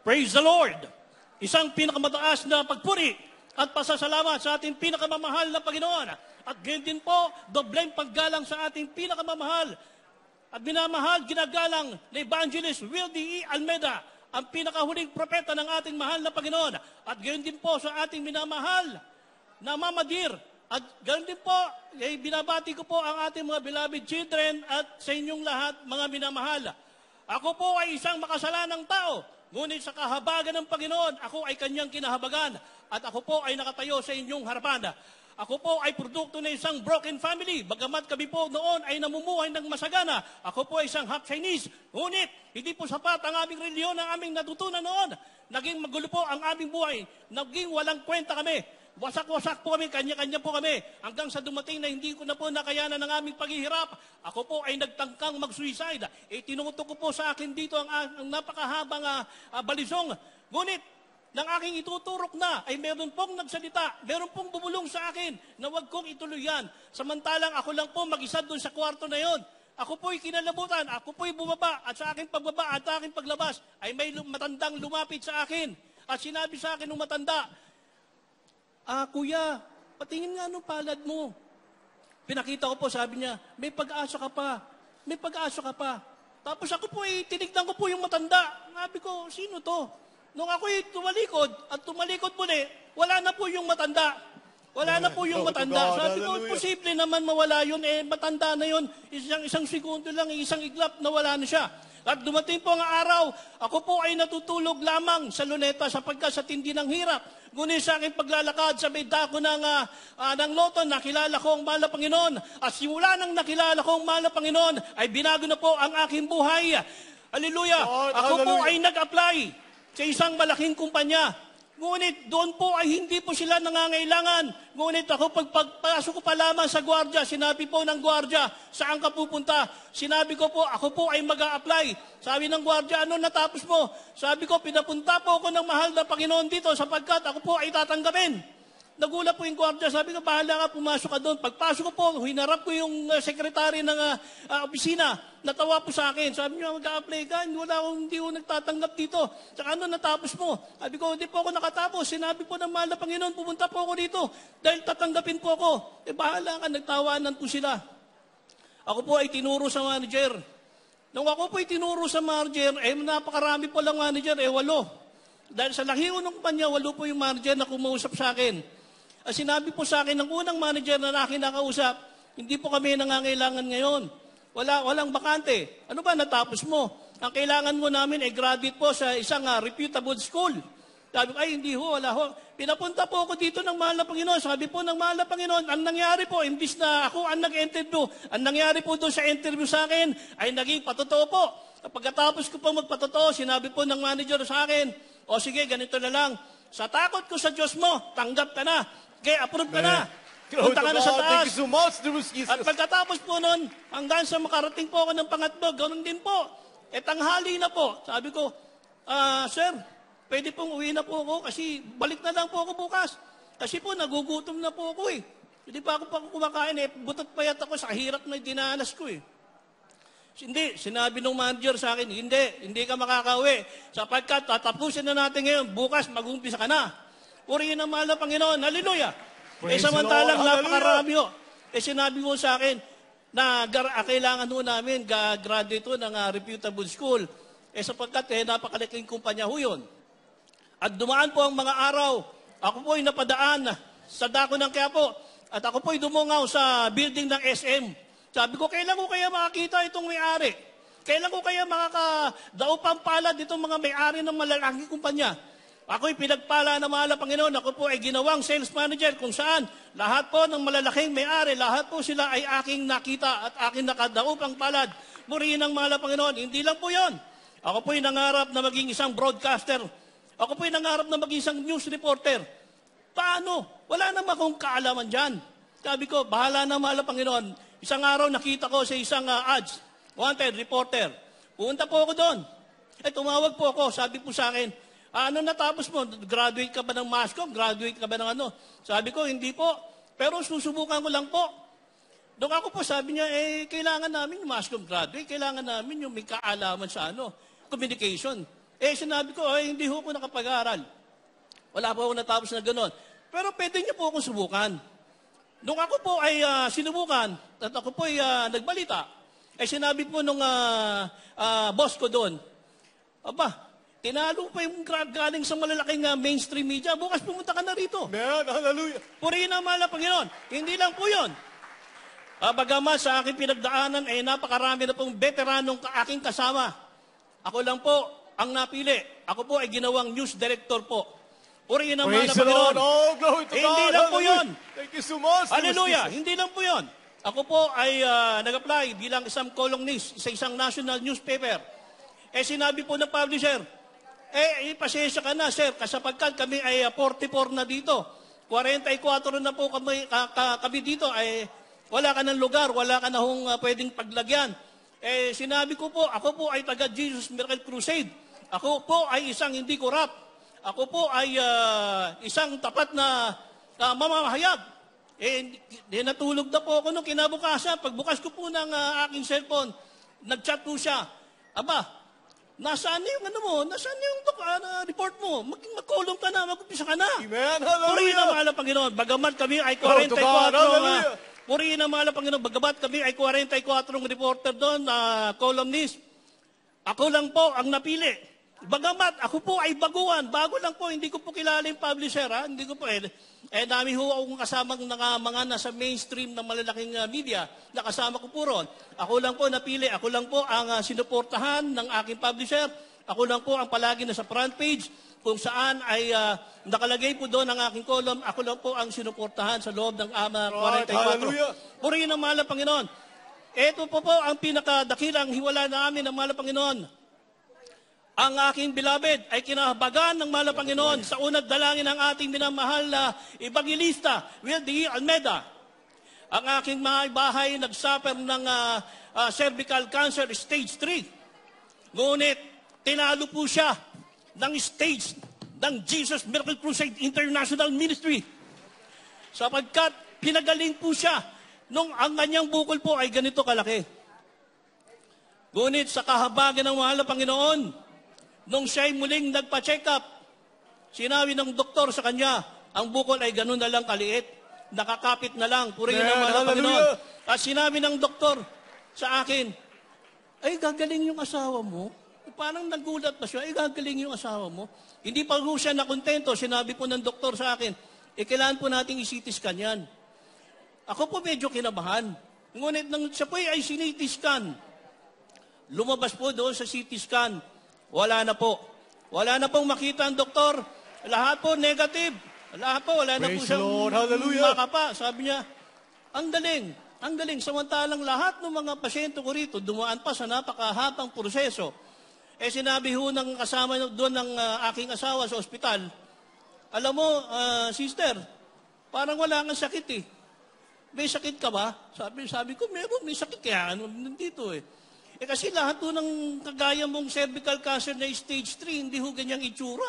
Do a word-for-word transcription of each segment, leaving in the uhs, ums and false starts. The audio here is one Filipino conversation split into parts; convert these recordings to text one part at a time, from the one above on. Praise the Lord! Isang pinakamataas na pagpuri at pasasalamat sa ating pinakamamahal na Panginoon. At ganyan din po, dobleng paggalang sa ating pinakamamahal at minamahal, ginagalang na Evangelist Wilde E. Almeda, ang pinakahuling propeta ng ating mahal na Panginoon. At ganyan din po sa ating minamahal na Mama Dear. At ganyan din po, eh, binabati ko po ang ating mga beloved children at sa inyong lahat, mga minamahal. Ako po ay isang makasalanang tao. Ngunit sa kahabagan ng Panginoon, ako ay kanyang kinahabagan at ako po ay nakatayo sa inyong harapan. Ako po ay produkto ng isang broken family. Bagamat kami po noon ay namumuhay ng masagana, ako po ay isang half Chinese. Ngunit, hindi po sapat ang aming reliyon na aming natutunan noon. Naging magulo po ang aming buhay. Naging walang kwenta kami. Wasak-wasak po kami, kanya-kanya po kami. Hanggang sa dumating na hindi ko na po nakayanan ng aming paghihirap, ako po ay nagtangkang mag-suicide. E tinuto ko po sa akin dito ang, ang napakahabang uh, uh, balisong. Ngunit, nang aking ituturok na, ay meron pong nagsalita, meron pong bumulong sa akin na huwag kong ituloy yan. Samantalang ako lang po mag-isa doon sa kwarto na yon. Ako po'y kinalabutan, ako po'y bumaba, at sa aking pagbaba at sa aking paglabas, ay may matandang lumapit sa akin. At sinabi sa akin ng matanda, "Ah, kuya, patingin nga nung palad mo." Pinakita ko po, sabi niya, "May pag-asa ka pa. May pag-asa ka pa." Tapos ako po, eh, tinignan ko po yung matanda. Sabi ko, "Sino to?" Nung ako eh, tumalikod at tumalikod muli, wala na po yung matanda. Wala na po yung matanda. Sabi ko, posible naman mawala yun. Eh, matanda na yun. Isang, isang segundo lang, isang iglap, nawala na siya. At dumating po ang araw, ako po ay natutulog lamang sa luneta sapagkat sa tindi ng hirap. Ngunit sa aking paglalakad sa may dako ng, uh, uh, ng loton, nakilala ko ang mahal na Panginoon. At simula nang nakilala ko ang mahal na Panginoon, ay binago na po ang aking buhay. Hallelujah! Lord, ako hallelujah. po ay nag-apply sa isang malaking kumpanya. Ngunit doon po ay hindi po sila nangangailangan. Ngunit ako pagpasok ko pa lamang sa gwardiya, sinabi po ng gwardiya, "Saan ka pupunta?" Sinabi ko po, "Ako po ay mag-a-apply." Sabi ng gwardiya, "Ano natapos mo?" Sabi ko, "Pinapunta po ako ng mahal na Panginoon dito sapagkat ako po ay tatanggapin." Nagula po yung gwardiya, sabi ko, "Bahala ka, pumasok ka doon." Pagpasok ko po, hinarap ko yung uh, sekretary ng uh, uh, opisina. Natawa po sa akin. Sabi niya, "Mag-a-apply ka, wala akong, hindi ko nagtatanggap dito. Tsaka ano, natapos mo?" Sabi ko, "Hindi po ako nakatapos. Sinabi po ng mahal na Panginoon, pumunta po ako dito dahil tatanggapin po ako." Eh, bahala ka, nagtawanan po sila. Ako po ay tinuro sa manager. Nung ako po ay tinuro sa manager, eh napakarami po lang manager, eh walo. Dahil sa laki ko ng kumpanya, walo po yung manager na kumausap sa akin. At sinabi po sa akin ng unang manager na aking nakausap, "Hindi po kami nangangailangan ngayon. Wala, walang bakante. Ano ba natapos mo? Ang kailangan mo namin ay graduate po sa isang uh, reputable school." Sabi ko, "Ay, hindi ho, wala ho." Pinapunta po ako dito ng mahal na Panginoon. Sabi po ng mahal na Panginoon, ang nangyari po, imbis na ako ang nag-interview, ang nangyari po doon sa interview sa akin, ay naging patotoo po. Pagkatapos ko po magpatotoo, sinabi po ng manager sa akin, "O sige, ganito na lang. Sa takot ko sa Diyos mo, tanggap ka na. Okay, approve ka na. Punta ka na sa taas." At pagkatapos po nun, hanggang sa makarating po ako ng pangatlo, ganun din po. E tanghali na po. Sabi ko, uh, "Sir, pwede pong uwi na po ako kasi balik na lang po ako bukas. Kasi po, nagugutom na po ako eh. Hindi pa ako pa kumakain eh. Butot payat ako sa hirap na dinanas ko eh." Hindi, sinabi ng manager sa akin, "Hindi, hindi ka makakauwi. Sapagkat tatapusin na natin ngayon, bukas mag-umpisa ka na." Purihin ang mahal na Panginoon. Hallelujah! Eh samantalang napakarami ho. Eh sinabi mo sa akin na kailangan ho namin graduate ho ng uh, reputable school. Eh sapagkat eh napakalaking kumpanya ho yun. At dumaan po ang mga araw. Ako po'y napadaan sa dako ng Quiapo. At ako po'y dumungaw sa building ng S M. Sabi ko, "Kailan ko kaya makakita itong may-ari? Kailan ko kaya makakadaupang palad itong mga may-ari ng malalaking kumpanya?" Ako'y pinagpala na mahal na Panginoon. Ako po ay ginawang sales manager kung saan lahat po ng malalaking may-ari, lahat po sila ay aking nakita at aking nakadaupang palad. Purihin ang mahal na Panginoon. Hindi lang po yun. Ako po'y nangarap na maging isang broadcaster. Ako po'y nangarap na maging isang news reporter. Paano? Wala naman akong kaalaman dyan. Sabi ko, "Bahala na mahal na Panginoon." Isang araw nakita ko sa isang uh, ads, wanted reporter. Pumunta po ako doon. Eh tumawag po ako. Sabi po sa akin, "Ano natapos mo? Graduate ka ba ng Mascom? Graduate ka ba ng ano?" Sabi ko, "Hindi po. Pero susubukan ko lang po." Doon ako po, sabi niya, eh, "Kailangan namin yung Mascom graduate. Kailangan namin yung may kaalaman sa ano, communication." Eh, sinabi ko, ay, hindi ho ko nakapag-aaral. Wala po ako natapos na gano'n. Pero pwede niyo po akong subukan. Nung ako po ay uh, sinubukan, at ako po ay uh, nagbalita, ay sinabi po nung uh, uh, boss ko doon, aba, tinalo pa yung galing sa malalaking uh, mainstream media, bukas pumunta ka na rito. Man, hallelujah. Purihin ang mahal na Panginoon. Hindi lang po yun. Uh, bagaman sa aking pinagdaanan, ay eh, napakarami na pong veteranong aking kasama. Ako lang po ang napili. Ako po ay ginawang news director po. Purihin ang mga Panginoon. Oh, glory to God. Hindi lang po yun. Thank you so much. Hallelujah. Hindi lang po yun. Ako po ay uh, nag-apply bilang isang columnist sa isang national newspaper. Eh sinabi po ng publisher, eh pasensya ka na sir, kasapagkat kami ay uh, forty-four na dito. forty-four na po kami, uh, kami dito. Eh, wala ka ng lugar, wala ka na hong uh, pwedeng paglagyan. Eh sinabi ko po, ako po ay taga Jesus Miracle Crusade. Ako po ay isang hindi corrupt. Ako po ay uh, isang tapat na uh, mamahayag. Eh, natulog na po ako nung kinabukasan. Pagbukas ko po ng uh, aking cellphone, nag-chat po siya. Aba, nasaan yung ano mo? Nasaan yung uh, report mo? Mag-column ka na, mag-upisa ka na. Amen, hallelujah. Purihin ang mahal ng Panginoon. Bagamat kami ay forty-four. Uh, Purihin ang mahal ng Panginoon. Bagamat kami ay forty-four reporter doon, uh, columnist. Ako lang po ang napili. Bagamat ako po ay baguhan, bago lang po, hindi ko po kilala yung publisher, ha? Hindi ko po, eh, eh dami ho akong kasamang na, mga nasa mainstream ng malalaking uh, media, nakasama ko po ron. Ako lang po napili, ako lang po ang uh, sinuportahan ng aking publisher, ako lang po ang palagi nasa front page, kung saan ay uh, nakalagay po doon ang aking column, ako lang po ang sinuportahan sa loob ng Ama forty-four. Purihin ang mahal ng Panginoon. Ito po po ang pinakadakilang hiwala namin ng mahal ng Panginoon. Ang aking beloved ay kinahabagan ng mahal na Panginoon sa unang dalangin ng ating minamahal na Evangelista Wilde E. Almeda. Ang aking mga bahay nagsuffer ng uh, uh, cervical cancer stage three. Ngunit tinalo po siya ng stage ng Jesus Miracle Crusade International Ministry. Sapagkat pinagaling po siya nung ang kanyang bukol po ay ganito kalaki. Ngunit sa kahabagan ng mahal na Panginoon, nung siya'y muling nagpa-check up, sinabi ng doktor sa kanya, ang bukol ay ganun na lang kaliit, nakakapit na lang, purihin ang mahal ng Panginoon. At sinabi ng doktor sa akin, ay gagaling yung asawa mo. Parang nagulat pa siya, ay gagaling yung asawa mo. Hindi pa po siya nakontento, sinabi po ng doktor sa akin, e kailangan po nating i-C T scan yan. Ako po medyo kinabahan. Ngunit nang siya po ay C T scan, lumabas po doon sa C T scan, wala na po. Wala na pong makita ang doktor. Lahat po negative. Lahat po, wala na po siyang makapa. Sabi niya, ang galing, ang galing. Samantalang lahat ng mga pasyente ko rito, dumaan pa sa napakahabang proseso. Eh sinabi ho ng kasama doon ng uh, aking asawa sa ospital, alam mo, uh, sister, parang wala kang sakit eh. May sakit ka ba? Sabi, sabi ko, meron, may sakit kaya ano nandito eh. Eh kasi lahat po ng kagaya mong cervical cancer na stage three, hindi ho ganyang itsura.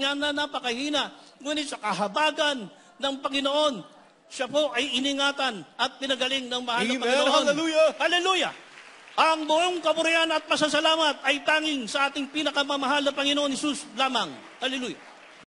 Nga na napakahina. Ngunit sa kahabagan ng Panginoon, siya po ay iningatan at pinagaling ng mahal ng Panginoon. Hallelujah! Hallelujah! Ang buong kapurihan at pasasalamat ay tanging sa ating pinakamamahal na Panginoon Hesus lamang. Hallelujah!